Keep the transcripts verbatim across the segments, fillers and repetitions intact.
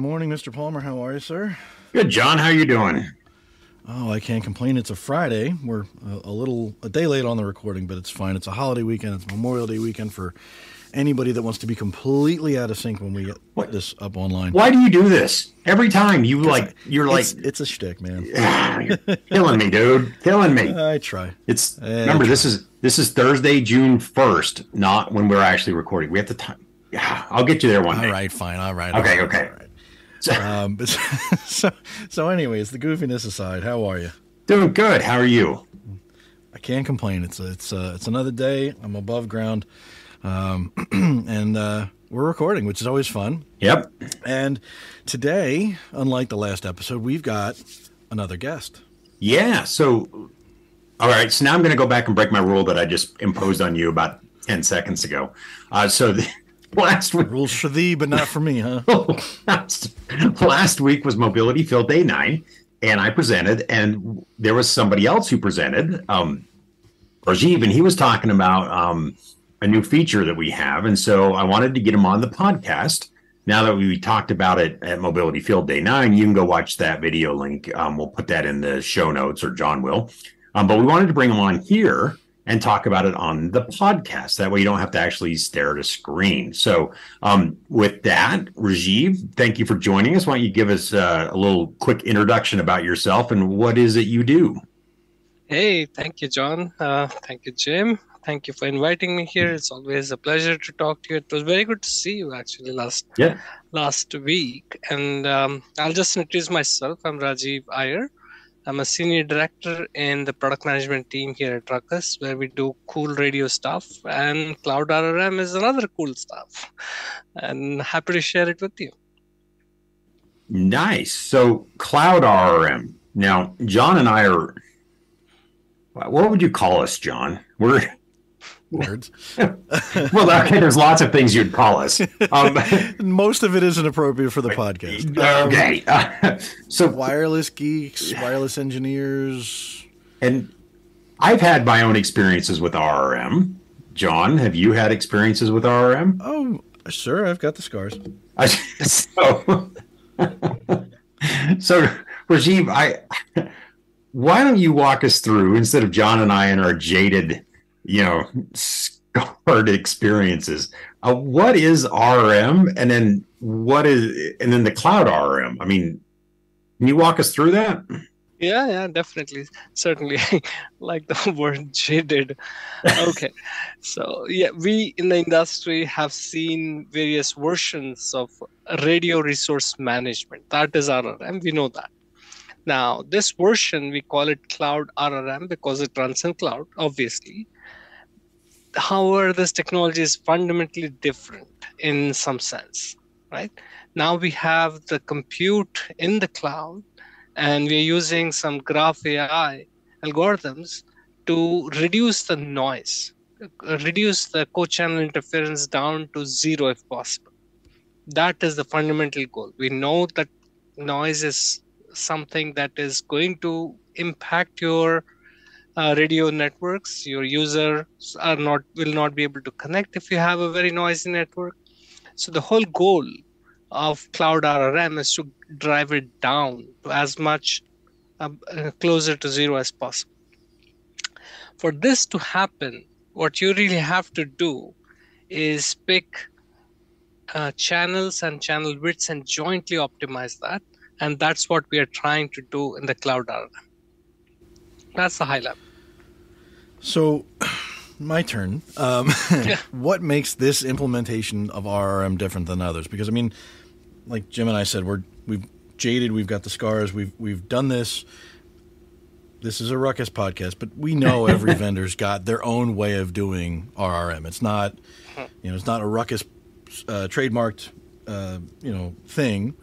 morning, Mister Palmer. How are you, sir? Good, John. How are you doing? Oh, I can't complain. It's a Friday. We're a, a little, a day late on the recording, but it's fine. It's a holiday weekend. It's Memorial Day weekend for anybody that wants to be completely out of sync when we get what? this up online. Why do you do this? Every time you like, you're it's, like... It's a shtick, man. You're killing me, dude. Killing me. I try. It's I Remember, try. this is this is Thursday, June first, not when we're actually recording. We have to... T I'll get you there one all day. All right, fine. All right. Okay, all right, okay. All right. um, but so, so anyways, the goofiness aside, how are you? Doing good. How are you? I can't complain. It's a, it's a, it's another day. I'm above ground. Um, and, uh, we're recording, which is always fun. Yep. And today, unlike the last episode, we've got another guest. Yeah. So, all right. So now I'm going to go back and break my rule that I just imposed on you about ten seconds ago. Uh, so the, Last week. Rules for thee, but not for me, huh? last, last week was Mobility Field Day nine, and I presented, and there was somebody else who presented, um, Rajiv, and he was talking about um, a new feature that we have, and so I wanted to get him on the podcast. Now that we talked about it at Mobility Field Day nine, you can go watch that video link. Um, we'll put that in the show notes, or John will. Um, but we wanted to bring him on here and talk about it on the podcast. That way you don't have to actually stare at a screen. So um, with that, Rajiv, thank you for joining us. Why don't you give us uh, a little quick introduction about yourself and what is it you do? Hey, thank you, John. Uh, thank you, Jim. Thank you for inviting me here. It's always a pleasure to talk to you. It was very good to see you actually last, yeah. last week. And um, I'll just introduce myself. I'm Rajiv Iyer. I'm a senior director in the product management team here at Ruckus, where we do cool radio stuff, and Cloud R R M is another cool stuff, and happy to share it with you. Nice. So Cloud R R M. Now, John and I are, what would you call us, John? We're Words. Well, okay, there's lots of things you'd call us. Um, Most of it isn't appropriate for the podcast. Okay. Uh, so wireless geeks, wireless engineers. And I've had my own experiences with R R M. John, have you had experiences with R R M? Oh, sure. I've got the scars. I, so, so, Rajiv, I, why don't you walk us through, instead of John and I and our jaded, you know, scarred experiences. Uh, what is R R M, and then what is, and then the Cloud R R M? I mean, can you walk us through that? Yeah, yeah, definitely, certainly. Like the word jaded. Okay, so yeah, we in the industry have seen various versions of radio resource management. That is R R M. We know that. Now, this version we call it Cloud R R M because it runs in cloud, obviously. However, this technology is fundamentally different in some sense, right? Now we have the compute in the cloud, and we're using some graph A I algorithms to reduce the noise, reduce the co-channel interference down to zero if possible. That is the fundamental goal. We know that noise is something that is going to impact your Uh, radio networks. Your users are not will not be able to connect if you have a very noisy network. So the whole goal of Cloud R R M is to drive it down to as much uh, closer to zero as possible. For this to happen, what you really have to do is pick uh, channels and channel widths and jointly optimize that, and that's what we are trying to do in the Cloud R R M. That's the high level. So, my turn. Um, yeah. What makes this implementation of R R M different than others? Because I mean, like Jim and I said, we're we've jaded, we've got the scars, we've we've done this. This is a Ruckus podcast, but we know every vendor's got their own way of doing R R M. It's not, you know, it's not a Ruckus uh, trademarked, uh, you know, thing.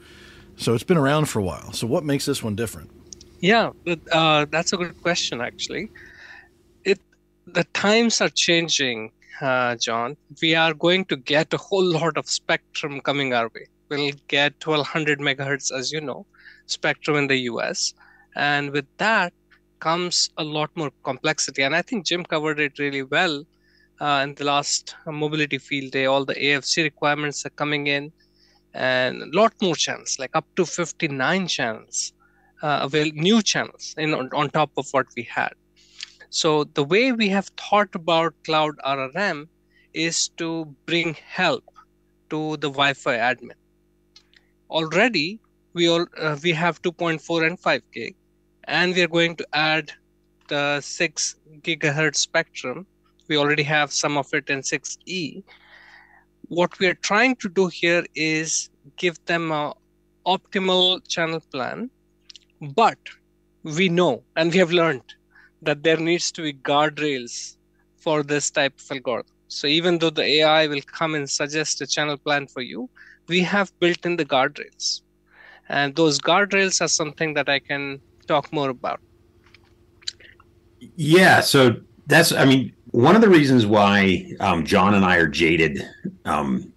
So it's been around for a while. So what makes this one different? Yeah, but, uh, that's a good question, actually. It the times are changing, uh, John. We are going to get a whole lot of spectrum coming our way. We'll get twelve hundred megahertz, as you know, spectrum in the U S. And with that comes a lot more complexity. And I think Jim covered it really well uh, in the last Mobility Field Day. All the A F C requirements are coming in. and a lot more channels, like up to fifty-nine channels, uh, available, new channels in, on, on top of what we had. So the way we have thought about Cloud R R M is to bring help to the Wi-Fi admin. Already, we, all, uh, we have two point four and five gig, and we are going to add the six gigahertz spectrum. We already have some of it in six E. What we are trying to do here is give them an optimal channel plan, but we know and we have learned that there needs to be guardrails for this type of algorithm. So even though the A I will come and suggest a channel plan for you, we have built in the guardrails. And those guardrails are something that I can talk more about. Yeah, so that's, I mean, one of the reasons why um, John and I are jaded um,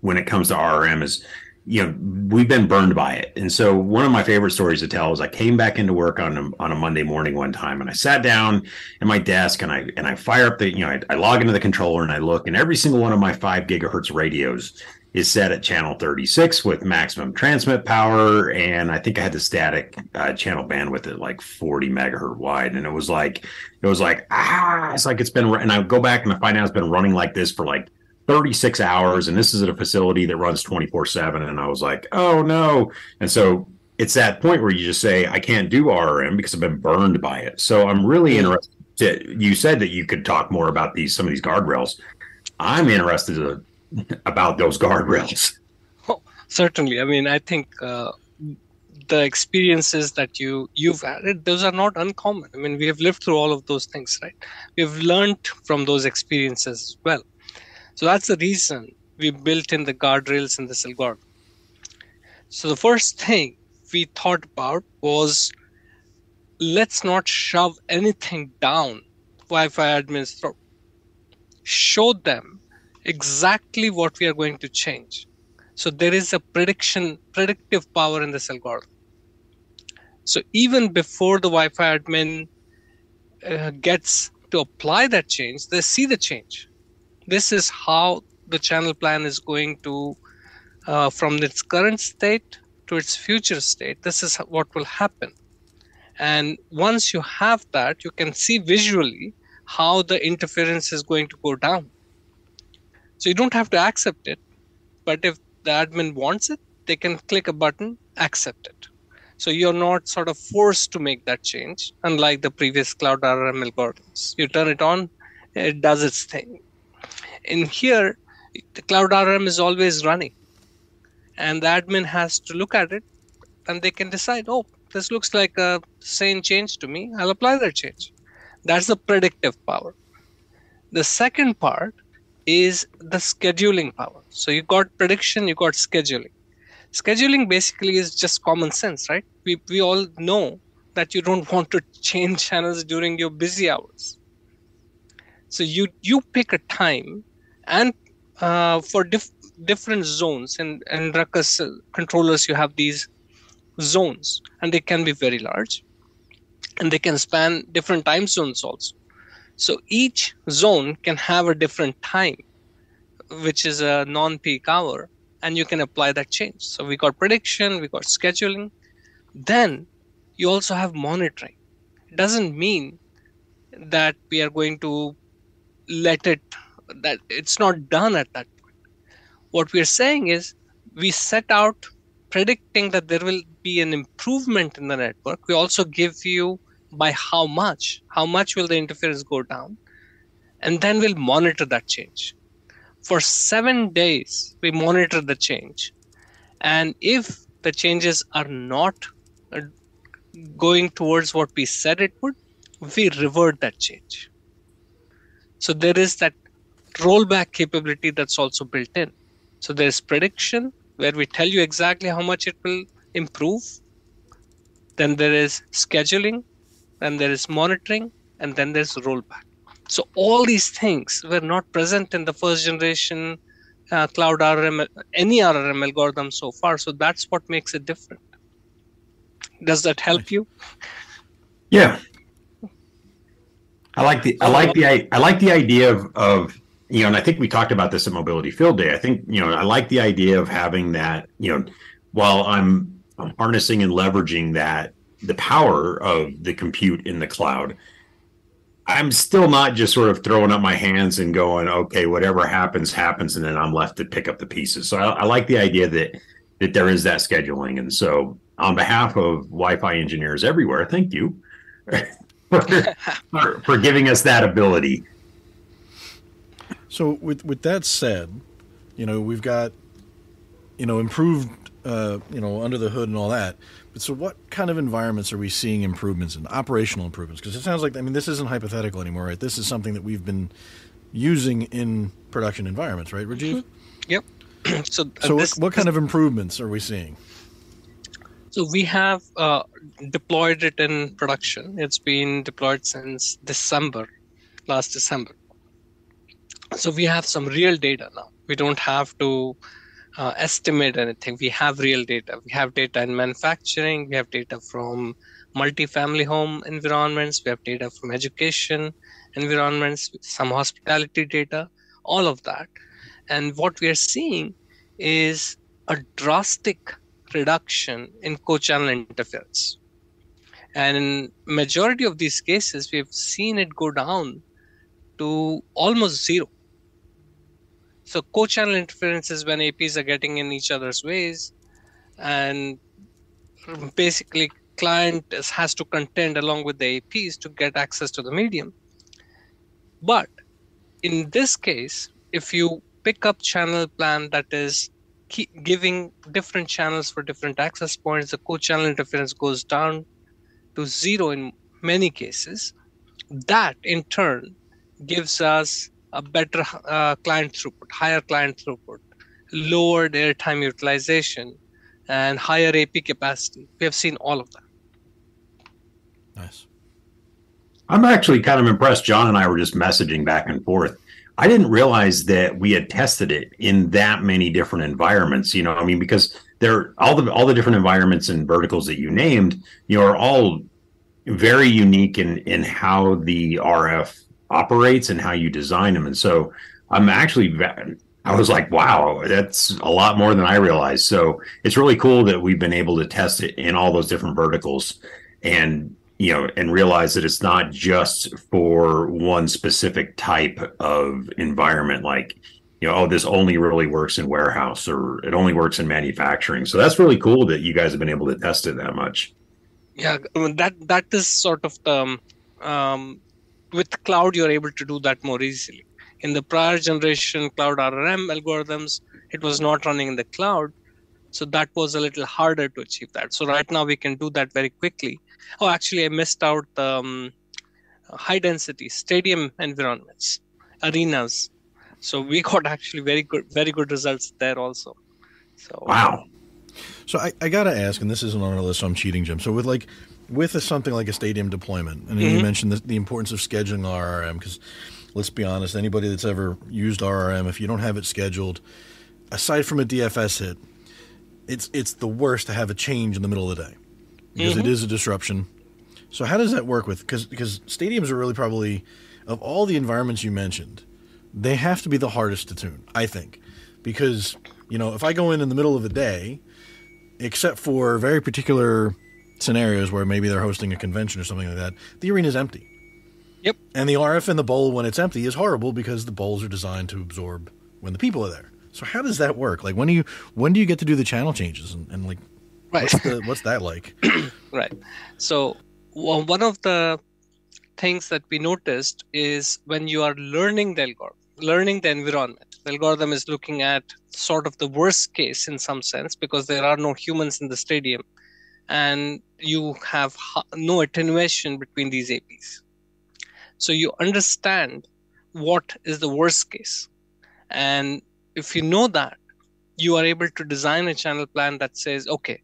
when it comes to R R M is, you know, we've been burned by it. And so one of my favorite stories to tell is I came back into work on a, on a Monday morning one time, and I sat down at my desk and I and I fire up the, you know, I, I log into the controller and I look, and every single one of my five gigahertz radios is set at channel thirty-six with maximum transmit power. And I think I had the static uh, channel bandwidth at like forty megahertz wide. And it was like, it was like, ah, it's like it's been, and I go back and I find out it's been running like this for like thirty-six hours, and this is at a facility that runs twenty-four seven, and I was like, oh no. And so it's that point where you just say, I can't do R R M because I've been burned by it. So I'm really interested to, you said that you could talk more about these, some of these guardrails. I'm interested to, about those guardrails. Oh, certainly. I mean, I think uh, the experiences that you, you've added, those are not uncommon. I mean, we have lived through all of those things, right? We've learned from those experiences as well. So that's the reason we built in the guardrails in this algorithm. So the first thing we thought about was, let's not shove anything down Wi-Fi admin's throat. Show them exactly what we are going to change. So there is a prediction, predictive power in this algorithm. So even before the Wi-Fi admin uh, gets to apply that change, they see the change. This is how the channel plan is going to, uh, from its current state to its future state, this is what will happen. And once you have that, you can see visually how the interference is going to go down. So you don't have to accept it, but if the admin wants it, they can click a button, accept it. So you're not sort of forced to make that change, unlike the previous Cloud R R M algorithms. You turn it on, it does its thing. In here, the Cloud R R M is always running, and the admin has to look at it, and they can decide, oh, this looks like a sane change to me, I'll apply that change. That's the predictive power. The second part is the scheduling power. So you got prediction, you got scheduling. Scheduling basically is just common sense, right? We, we all know that you don't want to change channels during your busy hours. So you, you pick a time and uh, for diff different zones, and, and Ruckus controllers, you have these zones, and they can be very large, and they can span different time zones also. So each zone can have a different time, which is a non-peak hour, and you can apply that change. So we got prediction, we got scheduling. Then you also have monitoring. It doesn't mean that we are going to let it, that it's not done at that point. What we are saying is, we set out predicting that there will be an improvement in the network. We also give you by how much, how much will the interference go down, and then we'll monitor that change. For seven days, we monitor the change. And if the changes are not going towards what we said it would, we revert that change. So there is that rollback capability that's also built in. So there's prediction, where we tell you exactly how much it will improve. Then there is scheduling, then there is monitoring, and then there's rollback. So all these things were not present in the first generation uh, Cloud R R M, any R R M algorithm so far. So that's what makes it different. Does that help you? Yeah. I like the I like the I like the idea of, of you know, and I think we talked about this at Mobility Field Day. I think, you know, I like the idea of having that, you know, while I'm, I'm harnessing and leveraging that, the power of the compute in the cloud, I'm still not just sort of throwing up my hands and going, okay, whatever happens, happens, and then I'm left to pick up the pieces. So I, I like the idea that that there is that scheduling. And so on behalf of Wi-Fi engineers everywhere, thank you for, for, for giving us that ability. So with, with that said, you know, we've got, you know, improved, uh, you know, under the hood and all that. So what kind of environments are we seeing improvements in, operational improvements? Because it sounds like, I mean, this isn't hypothetical anymore, right? This is something that we've been using in production environments, right, Rajiv? Mm-hmm. Yep. so uh, so this, what, what kind this, of improvements are we seeing? So we have uh, deployed it in production. It's been deployed since December, last December. So we have some real data now. We don't have to Uh, estimate anything. We have real data. We have data in manufacturing. We have data from multi-family home environments. We have data from education environments, some hospitality data, all of that. And what we are seeing is a drastic reduction in co-channel interference. And in majority of these cases, we've seen it go down to almost zero. So co-channel interference is when A Ps are getting in each other's ways, and basically client has to contend along with the A Ps to get access to the medium. But in this case, if you pick up channel plan that is keep giving different channels for different access points, the co-channel interference goes down to zero in many cases. That in turn gives us a better uh, client throughput, higher client throughput, lower airtime utilization, and higher A P capacity. We have seen all of that. Nice. I'm actually kind of impressed. John and I were just messaging back and forth. I didn't realize that we had tested it in that many different environments. You know, I mean, because there all the all the different environments and verticals that you named, you know, are all very unique in in how the R F operates and how you design them. And so I'm actually, I was like, wow, that's a lot more than I realized. So it's really cool that we've been able to test it in all those different verticals and, you know, and realize that it's not just for one specific type of environment. Like, you know, oh, this only really works in warehouse, or it only works in manufacturing. So that's really cool that you guys have been able to test it that much. Yeah. That, that is sort of the, um, with cloud, you're able to do that more easily. In the prior generation Cloud R R M algorithms, it was not running in the cloud. So that was a little harder to achieve that. So right now we can do that very quickly. Oh, actually, I missed out um, high density stadium environments, arenas. So we got actually very good, very good results there also. So wow. So I, I got to ask, and this isn't on our list, so I'm cheating, Jim. So with like, with a, something like a stadium deployment, and mm-hmm. you mentioned the, the importance of scheduling R R M, because let's be honest, anybody that's ever used R R M, if you don't have it scheduled, aside from a D F S hit, it's it's the worst to have a change in the middle of the day, because mm-hmm. it is a disruption. So how does that work with, because because stadiums are really probably, of all the environments you mentioned, they have to be the hardest to tune, I think, because, you know, if I go in in the middle of the day, except for very particular scenarios where maybe they're hosting a convention or something like that, the arena is empty. Yep. And the R F in the bowl when it's empty is horrible, because the bowls are designed to absorb when the people are there. So how does that work? Like, when do you when do you get to do the channel changes, and, and like, right. what's, the, what's that like? Right. So well, one of the things that we noticed is when you are learning the algorithm, learning the environment, the algorithm is looking at sort of the worst case in some sense, because there are no humans in the stadium, and you have no attenuation between these A Ps. So you understand what is the worst case. And if you know that, you are able to design a channel plan that says, okay,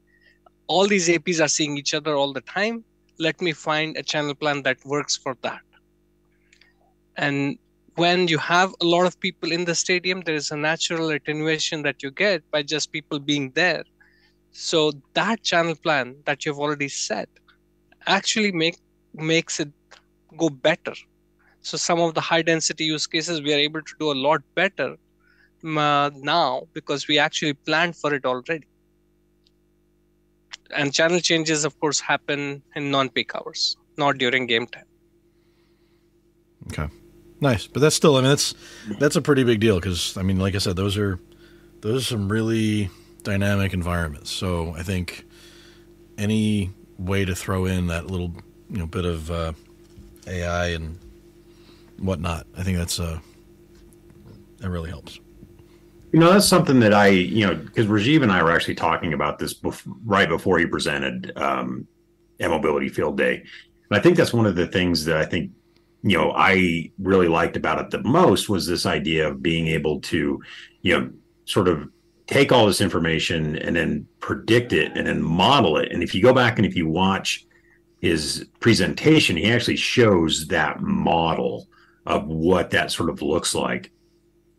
all these A Ps are seeing each other all the time. Let me find a channel plan that works for that. And when you have a lot of people in the stadium, there is a natural attenuation that you get by just people being there. So that channel plan that you've already set actually make, makes it go better So some of the high density use cases, we are able to do a lot better uh, now because we actually planned for it already. And channel changes, of course, happen in non-peak hours, not during game time. Okay, nice. But that's still, I mean, that's, that's a pretty big deal because, I mean, like I said, those are, those are some really dynamic environments. So I think any way to throw in that little, you know, bit of uh, A I and whatnot, I think that's, uh, that really helps. You know, that's something that I, you know, because Rajiv and I were actually talking about this bef right before he presented um, at Mobility Field Day. And I think that's one of the things that I think, you know, I really liked about it the most was this idea of being able to, you know, sort of take all this information and then predict it and then model it. And if you go back and if you watch his presentation, he actually shows that model of what that sort of looks like,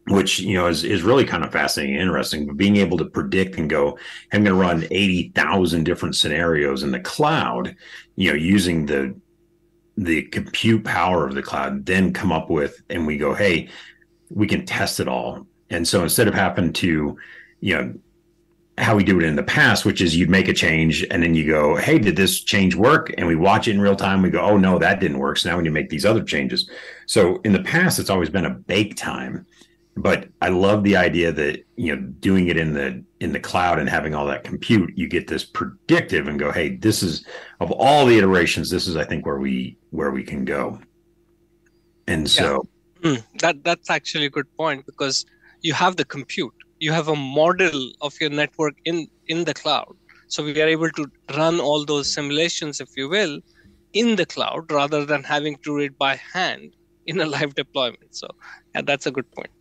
which, you know, is, is really kind of fascinating and interesting. But being able to predict and go, I'm going to run eighty thousand different scenarios in the cloud, you know, using the, the compute power of the cloud, then come up with, and we go, hey, we can test it all. And so instead of having to, you know, how we do it in the past, which is you'd make a change and then you go, hey, did this change work? And we watch it in real time. We go, oh, no, that didn't work. So now we need to make these other changes. So in the past, it's always been a bake time. But I love the idea that, you know, doing it in the in the cloud and having all that compute, you get this predictive and go, hey, this is, of all the iterations, this is, I think, where we where we can go. And so yeah. mm, that that's actually a good point, because you have the compute, you have a model of your network in in the cloud. So we are able to run all those simulations, if you will, in the cloud rather than having to do it by hand in a live deployment. So yeah, that's a good point.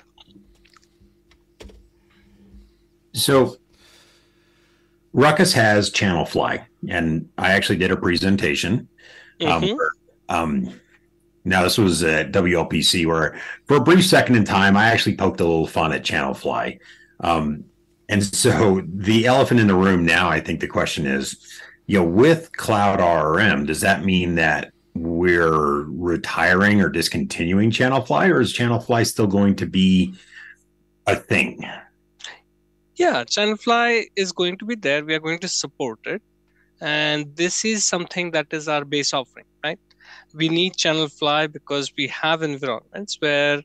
So Ruckus has ChannelFly, and I actually did a presentation. Mm-hmm. um, where, um, now, this was at W L P C, where for a brief second in time, I actually poked a little fun at ChannelFly. Um, and so the elephant in the room now, I think the question is, you know, with Cloud R R M, does that mean that we're retiring or discontinuing ChannelFly, or is ChannelFly still going to be a thing? Yeah, ChannelFly is going to be there. We are going to support it. And this is something that is our base offering, right? We need ChannelFly because we have environments where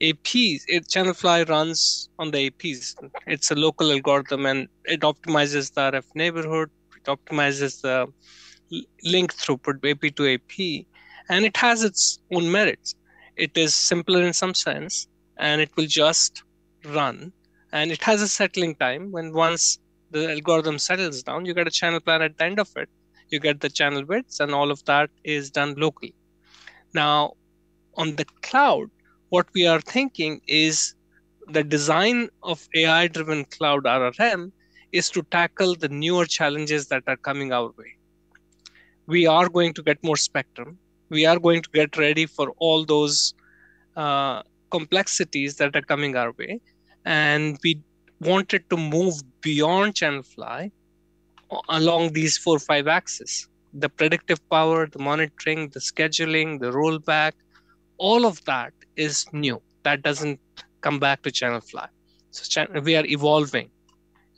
A Ps, it, ChannelFly runs on the A Ps. It's a local algorithm and it optimizes the R F neighborhood. It optimizes the link throughput, A P to A P. And it has its own merits. It is simpler in some sense, and it will just run. And it has a settling time. When once the algorithm settles down, you get a channel plan at the end of it. You get the channel widths, and all of that is done locally. Now, on the cloud, what we are thinking is the design of A I-driven cloud R R M is to tackle the newer challenges that are coming our way. We are going to get more spectrum. We are going to get ready for all those uh, complexities that are coming our way. And we wanted to move beyond ChannelFly along these four, five axes. The predictive power, the monitoring, the scheduling, the rollback, all of that is new. That doesn't come back to ChannelFly. So we are evolving.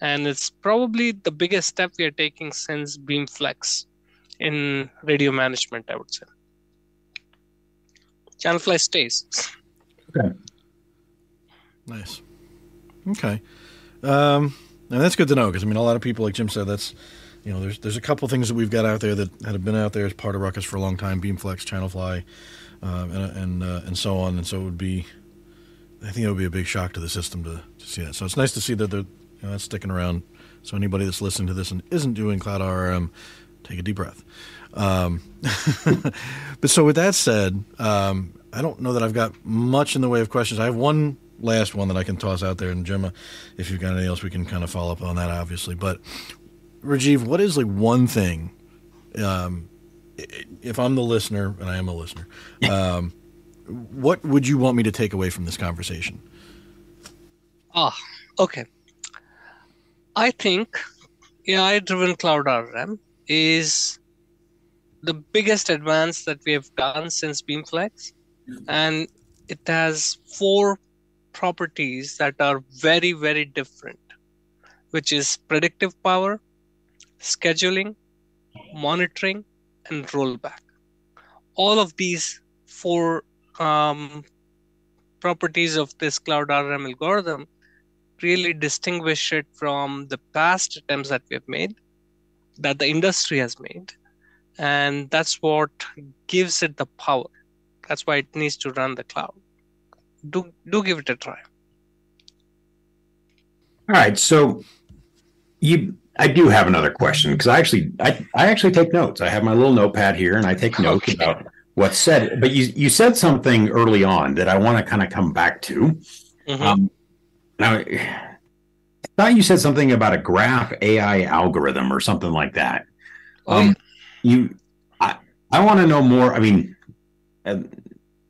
And it's probably the biggest step we are taking since BeamFlex in radio management, I would say. ChannelFly stays. Okay. Nice. Okay, um, and that's good to know, because I mean, a lot of people, like Jim said, that's, you know, there's there's a couple things that we've got out there that have been out there as part of Ruckus for a long time, BeamFlex, ChannelFly, um, and and, uh, and so on, and so it would be, I think it would be a big shock to the system to, to see that. So it's nice to see that they're, you know, that's sticking around. So anybody that's listening to this and isn't doing Cloud R R M, take a deep breath. Um, but so with that said, um, I don't know that I've got much in the way of questions. I have one last one that I can toss out there, and Gemma, if you've got anything else, we can kind of follow up on that, obviously. But Rajiv, what is like one thing, um, if I'm the listener, and I am a listener, um, what would you want me to take away from this conversation? Ah, okay. I think A I-driven Cloud R R M is the biggest advance that we have done since BeamFlex. and it has four properties that are very, very different, which is predictive power, scheduling, monitoring, and rollback. All of these four um, properties of this Cloud R R M algorithm really distinguish it from the past attempts that we have made, that the industry has made, and that's what gives it the power. That's why it needs to run the cloud. Do, do give it a try. All right, so you, I do have another question, because I actually, I, I actually take notes. I have my little notepad here, and I take notes okay. about what's said. But you, you said something early on that I want to kind of come back to. Mm-hmm. um, now, I thought you said something about a graph A I algorithm or something like that. Um, oh, yeah. You, I, I want to know more. I mean, I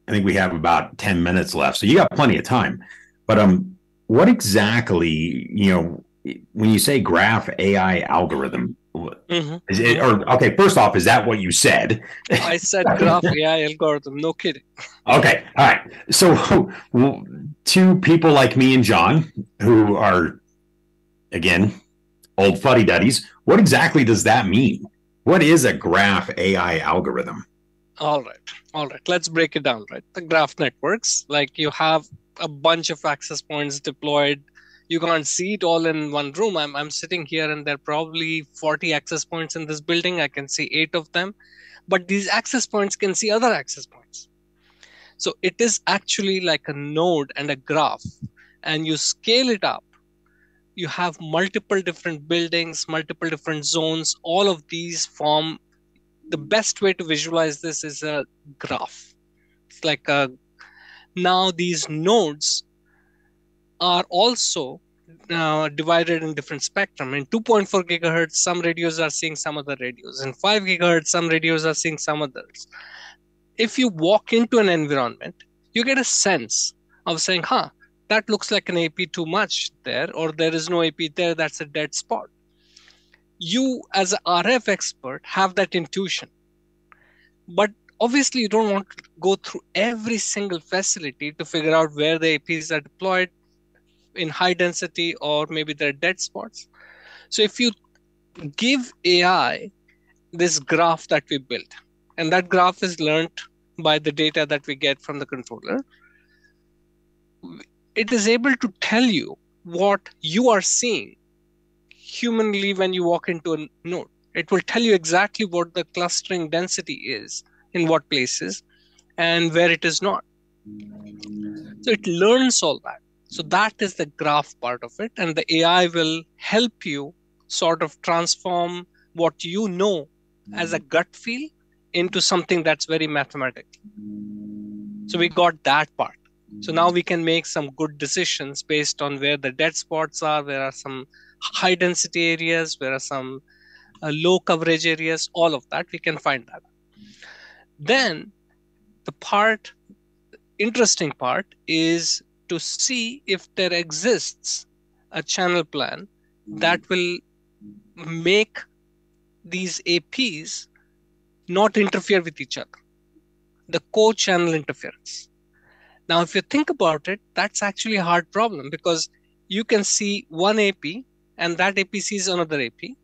think we have about ten minutes left, so you got plenty of time. But um, what exactly, you know, when you say graph A I algorithm, mm-hmm. is it, or okay, first off, is that what you said? I said graph A I algorithm, no kidding. Okay, all right. So well, to people like me and John, who are, again, old fuddy-duddies, what exactly does that mean? What is a graph A I algorithm? All right, all right. Let's break it down, right? The graph networks, like you have a bunch of access points deployed. You can't see it all in one room. I'm, I'm sitting here and there are probably forty access points in this building. I can see eight of them, but these access points can see other access points. So it is actually like a node and a graph, and you scale it up. You have multiple different buildings, multiple different zones. All of these form, the best way to visualize this is a graph. It's like a, now these nodes are also uh, divided in different spectrum. In two point four gigahertz, some radios are seeing some other radios. In five gigahertz, some radios are seeing some others. If you walk into an environment, you get a sense of saying, huh, that looks like an A P too much there, or there is no A P there, that's a dead spot. You, as an R F expert, have that intuition. But obviously, you don't want to go through every single facility to figure out where the A Ps are deployed, in high density, or maybe they're dead spots. So if you give A I this graph that we built, and that graph is learned by the data that we get from the controller, it is able to tell you what you are seeing humanly when you walk into a node. It will tell you exactly what the clustering density is, in what places, and where it is not. So it learns all that. So that is the graph part of it, and the A I will help you sort of transform what you know as a gut feel into something that's very mathematical. So we got that part. So now we can make some good decisions based on where the dead spots are, where are some high density areas, where are some uh, low coverage areas, all of that, we can find that. Then the part, interesting part is to see if there exists a channel plan that will make these A Ps not interfere with each other, the co-channel interference. Now, if you think about it, that's actually a hard problem, because you can see one A P and that A P sees another A P.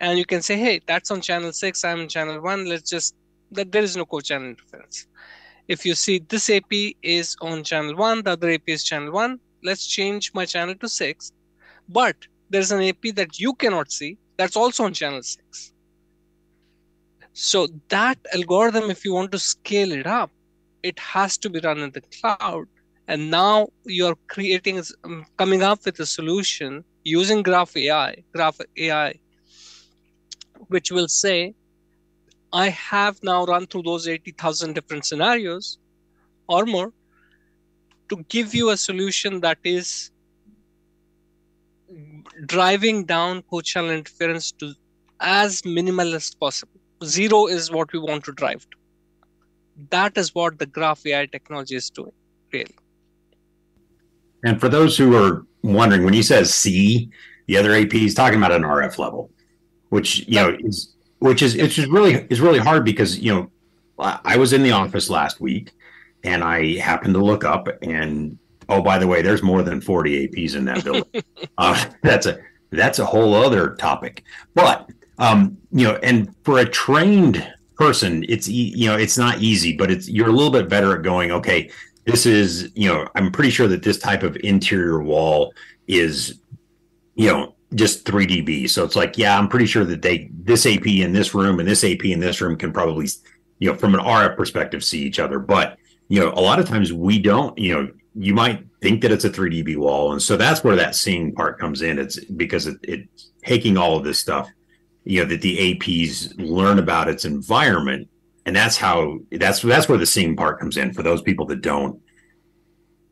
And you can say, hey, that's on channel six, I'm on channel one, let's just, that there is no co-channel interference. If you see this A P is on channel one, the other A P is channel one, let's change my channel to six. But there's an A P that you cannot see that's also on channel six. So that algorithm, if you want to scale it up, it has to be run in the cloud. And now you're creating, coming up with a solution using Graph A I, Graph A I, which will say, I have now run through those eighty thousand different scenarios or more to give you a solution that is driving down co-channel interference to as minimal as possible. Zero is what we want to drive to. That is what the Graph A I technology is doing, really. And for those who are wondering, when he says C, the other A P, he's talking about an R F level, which, you know, is... Which is it's just really it's really hard because, you know, I was in the office last week and I happened to look up, and oh, by the way, there's more than forty A Ps in that building. uh, that's a that's a whole other topic. But um, you know, and for a trained person, it's e you know, it's not easy, but it's you're a little bit better at going, okay, this is, you know, I'm pretty sure that this type of interior wall is, you know, just three D B. So it's like, yeah, I'm pretty sure that they, this A P in this room and this A P in this room can probably, you know, from an R F perspective, see each other. But, you know, a lot of times we don't, you know, you might think that it's a three D B wall. And so that's where that seeing part comes in. It's because it, it's taking all of this stuff, you know, that the A Ps learn about its environment. And that's how, that's, that's where the seeing part comes in. For those people that don't,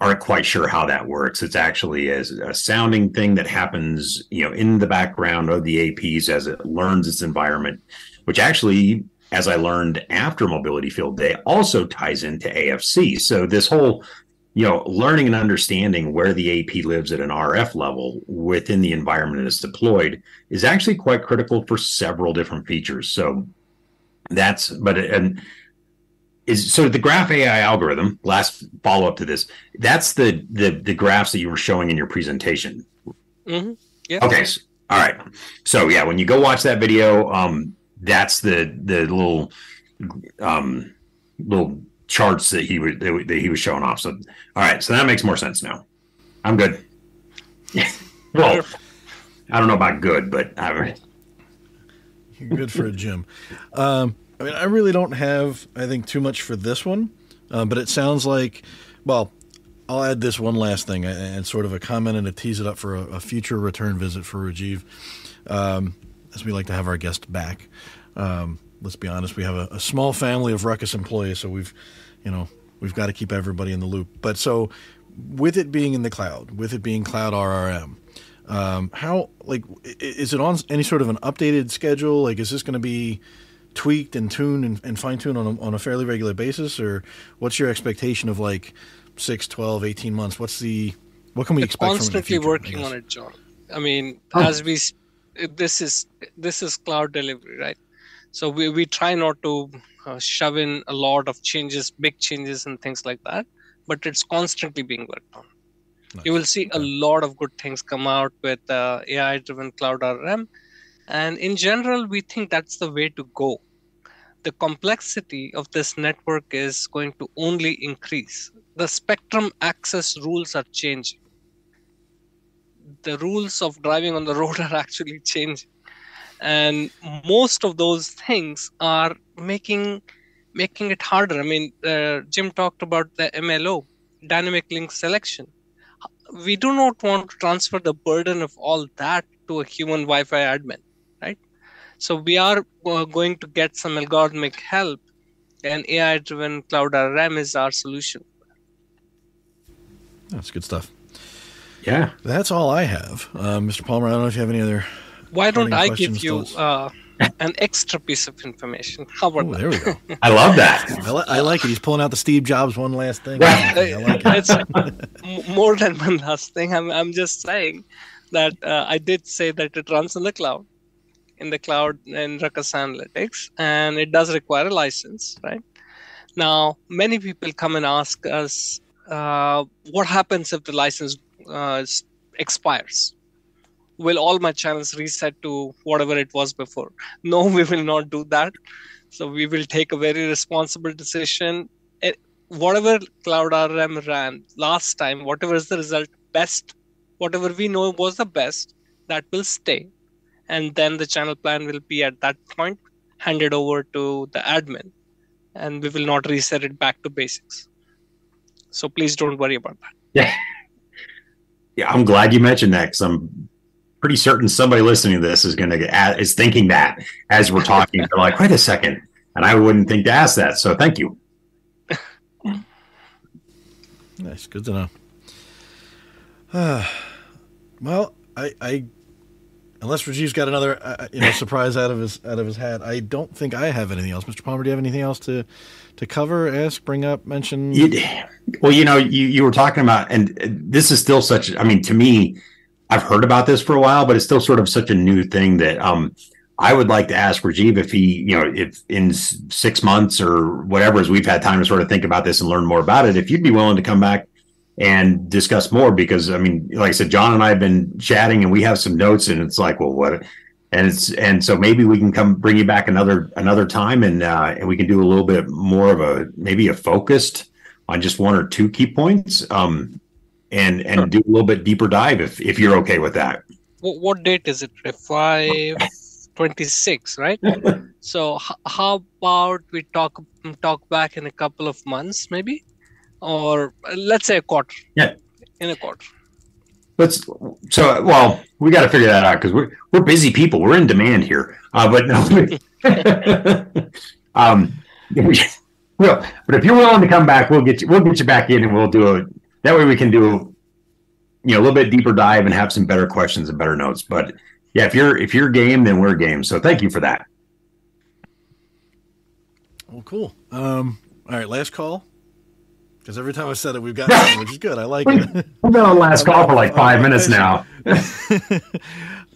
aren't quite sure how that works, it's actually as a sounding thing that happens, you know, in the background of the A Ps as it learns its environment, which actually, as I learned after Mobility Field Day, also ties into A F C. So this whole, you know, learning and understanding where the A P lives at an R F level within the environment it's deployed is actually quite critical for several different features. So that's, but, and is, so the graph A I algorithm, last follow-up to this, that's the, the the graphs that you were showing in your presentation. Mm-hmm. Yeah. Okay. So, all right. So yeah, when you go watch that video, um, that's the the little um, little charts that he was that he was showing off. So all right. So that makes more sense now. I'm good. Well, I don't know about good, but all right. You're good for a gym. Um, I mean, I really don't have, I think, too much for this one, uh, but it sounds like, well, I'll add this one last thing and sort of a comment and a tease it up for a, a future return visit for Rajiv, um, as we like to have our guest back. Um, let's be honest, we have a, a small family of Ruckus employees, so we've, you know, we've got to keep everybody in the loop. But so with it being in the cloud, with it being Cloud R R M, um, how, like, is it on any sort of an updated schedule? Like, is this going to be tweaked and tuned and, and fine-tuned on a, on a fairly regular basis, or what's your expectation of like six, twelve, eighteen months? What's the, what can we expect from it? Constantly working on it, John. I mean, oh. as we, this is, this is cloud delivery, right? So we, we try not to uh, shove in a lot of changes, big changes and things like that, but it's constantly being worked on. Nice. You will see okay. a lot of good things come out with uh, A I-driven Cloud R R M. And in general, we think that's the way to go. The complexity of this network is going to only increase. The spectrum access rules are changing. The rules of driving on the road are actually changing. And most of those things are making, making it harder. I mean, uh, Jim talked about the M L O, dynamic link selection. We do not want to transfer the burden of all that to a human Wi-Fi admin. So we are going to get some algorithmic help, and A I-driven Cloud R R M is our solution. That's good stuff. Yeah. That's all I have. Uh, Mister Palmer, I don't know if you have any other Why don't I give you uh, an extra piece of information? How about Ooh, that? There we go. I love that. I like it. He's pulling out the Steve Jobs one last thing. Right. I like it. It's more than one last thing. I'm, I'm just saying that uh, I did say that it runs in the cloud. in the cloud in Ruckus Analytics, and it does require a license, right? Now, many people come and ask us, uh, what happens if the license uh, expires? Will all my channels reset to whatever it was before? No, we will not do that. So we will take a very responsible decision. It, whatever Cloud R R M ran last time, whatever is the result best, whatever we know was the best, that will stay. And then the channel plan will be at that point handed over to the admin, and we will not reset it back to basics. So please don't worry about that. Yeah. Yeah. I'm glad you mentioned that, because I'm pretty certain somebody listening to this is going to get, is thinking that as we're talking, they're like, wait a second. And I wouldn't think to ask that. So thank you. Nice. Good to know. Uh, well, I, I, Unless Rajiv's got another uh, you know, surprise out of his out of his hat, I don't think I have anything else. Mister Palmer, do you have anything else to to cover, ask, bring up, mention? You, well, you know, you you were talking about, and this is still such. I mean, to me, I've heard about this for a while, but it's still sort of such a new thing that um, I would like to ask Rajiv if he, you know, if in six months or whatever, as we've had time to sort of think about this and learn more about it, if you'd be willing to come back and discuss more, because I mean, like I said, John and I have been chatting and we have some notes and it's like, well, what, and it's, and so maybe we can come bring you back another, another time and, uh, and we can do a little bit more of a, maybe a focused on just one or two key points, um, and, and sure. do a little bit deeper dive if, if you're okay with that. What, what date is it? Five. twenty-six, right? So how about we talk talk back in a couple of months, maybe, or let's say a quarter. Yeah, in a quarter. Let's. So well, we got to figure that out because we're we're busy people. We're in demand here. Uh, but no. um, well, but if you're willing to come back, we'll get you. We'll get you back in, and we'll do it. That way, we can do, you know, a little bit deeper dive and have some better questions and better notes, but. Yeah, if you're if you're game, then we're game. So thank you for that. Well, cool. Um, all right, last call. Because every time I said it, we've got one, which is good. I like Wait, it. We've been on last call for like five minutes now.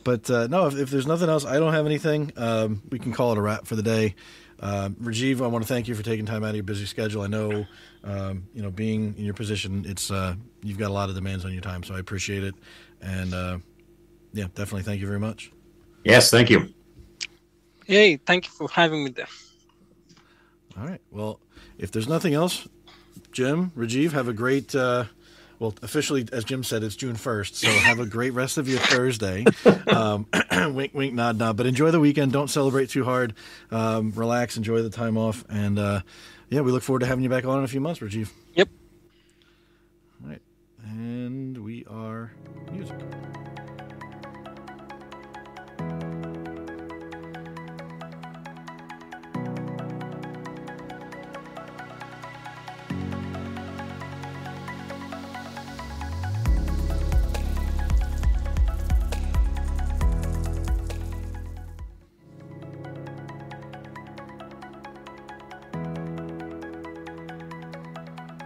But uh, no, if, if there's nothing else, I don't have anything. Um, we can call it a wrap for the day. Uh, Rajiv, I want to thank you for taking time out of your busy schedule. I know, um, you know, being in your position, it's uh, you've got a lot of demands on your time, so I appreciate it. And uh, yeah, definitely. Thank you very much. Yes, thank you. Hey, thank you for having me there. All right. Well, if there's nothing else, Jim, Rajiv, have a great, uh, well, officially, as Jim said, it's June first. So have a great rest of your Thursday. Um, wink, wink, nod, nod. But enjoy the weekend. Don't celebrate too hard. Um, relax. Enjoy the time off. And, uh, yeah, we look forward to having you back on in a few months, Rajiv. Yep. All right. And we are music.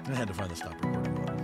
I had to find the stop recording.